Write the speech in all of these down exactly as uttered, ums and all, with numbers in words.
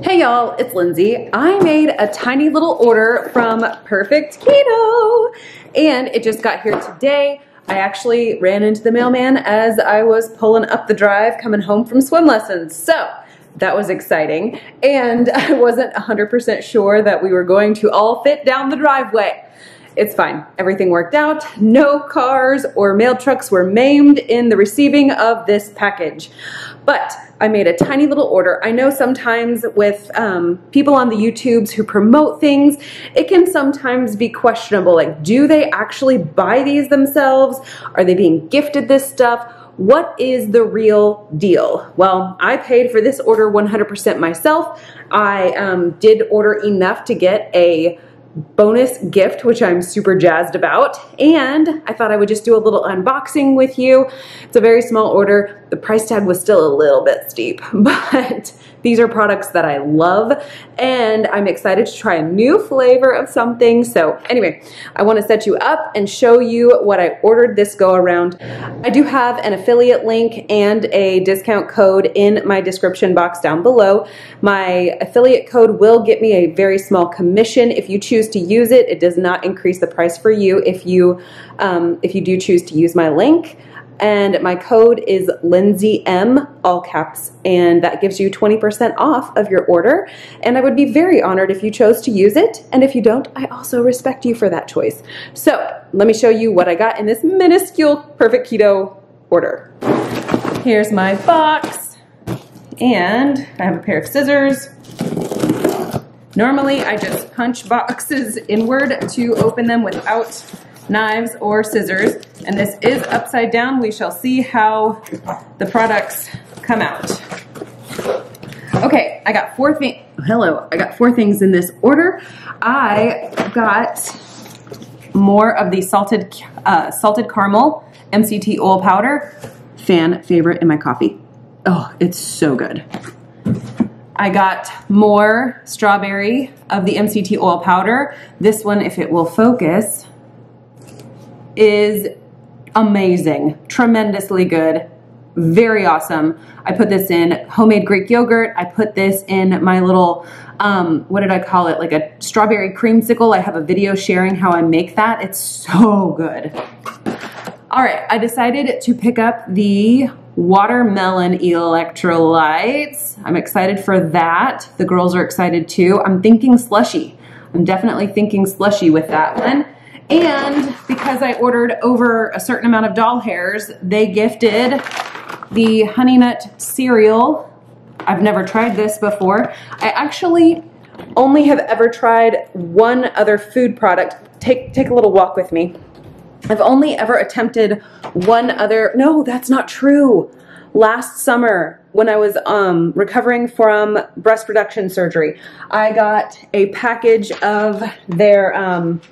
Hey y'all, it's Lindsey. I made a tiny little order from Perfect Keto and it just got here today. I actually ran into the mailman as I was pulling up the drive coming home from swim lessons. So that was exciting. And I wasn't one hundred percent sure that we were going to all fit down the driveway. It's fine. Everything worked out. No cars or mail trucks were maimed in the receiving of this package. But I made a tiny little order. I know sometimes with um, people on the YouTubes who promote things, it can sometimes be questionable. Like, do they actually buy these themselves? Are they being gifted this stuff? What is the real deal? Well, I paid for this order one hundred percent myself. I um, did order enough to get a bonus gift, which I'm super jazzed about, and I thought I would just do a little unboxing with you. It's a very small order. The price tag was still a little bit steep, but these are products that I love, and I'm excited to try a new flavor of something. So anyway, I want to set you up and show you what I ordered this go around. I do have an affiliate link and a discount code in my description box down below. My affiliate code will get me a very small commission if you choose to use it. It does not increase the price for you if you um, if you do choose to use my link. And my code is Lindsey M, all caps, and that gives you twenty percent off of your order. And I would be very honored if you chose to use it. And if you don't, I also respect you for that choice. So let me show you what I got in this minuscule Perfect Keto order. Here's my box, and I have a pair of scissors. Normally I just punch boxes inward to open them without knives or scissors, and this is upside down. We shall see how the products come out. Okay, I got four things. Hello, I got four things in this order. I got more of the salted uh, salted caramel M C T oil powder, fan favorite in my coffee. Oh, it's so good. I got more strawberry of the M C T oil powder. This one, if it will focus, is amazing, tremendously good, very awesome. I put this in homemade Greek yogurt. I put this in my little, um, what did I call it? Like a strawberry creamsicle. I have a video sharing how I make that. It's so good. All right, I decided to pick up the watermelon electrolytes. I'm excited for that. The girls are excited too. I'm thinking slushy. I'm definitely thinking slushy with that one. And because I ordered over a certain amount of doll hairs, they gifted the honey nut cereal. I've never tried this before. I actually only have ever tried one other food product. Take, take a little walk with me. I've only ever attempted one other, no, that's not true. Last summer, when I was um, recovering from breast reduction surgery, I got a package of their um,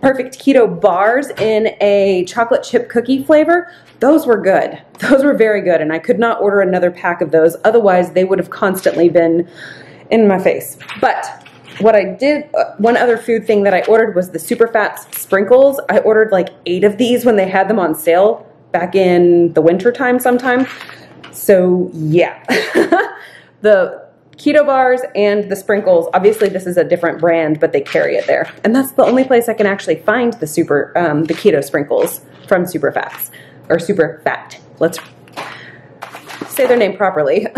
Perfect Keto bars in a chocolate chip cookie flavor. Those were good. Those were very good, and I could not order another pack of those. Otherwise, they would have constantly been in my face. But what I did, uh, one other food thing that I ordered was the Super Fats sprinkles. I ordered like eight of these when they had them on sale back in the winter time sometime. So yeah, the Keto bars and the sprinkles, obviously this is a different brand, but they carry it there. And that's the only place I can actually find the super, um, the Keto sprinkles from Super Fats, or Super Fat. Let's say their name properly.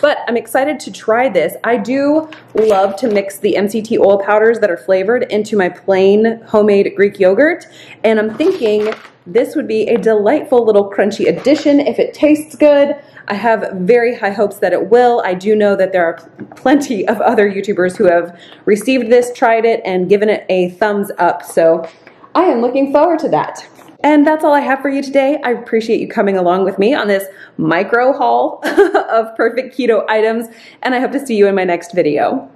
But I'm excited to try this. I do love to mix the M C T oil powders that are flavored into my plain homemade Greek yogurt. And I'm thinking this would be a delightful little crunchy addition if it tastes good. I have very high hopes that it will. I do know that there are plenty of other YouTubers who have received this, tried it, and given it a thumbs up. So I am looking forward to that. And that's all I have for you today. I appreciate you coming along with me on this micro haul of Perfect Keto items, and I hope to see you in my next video.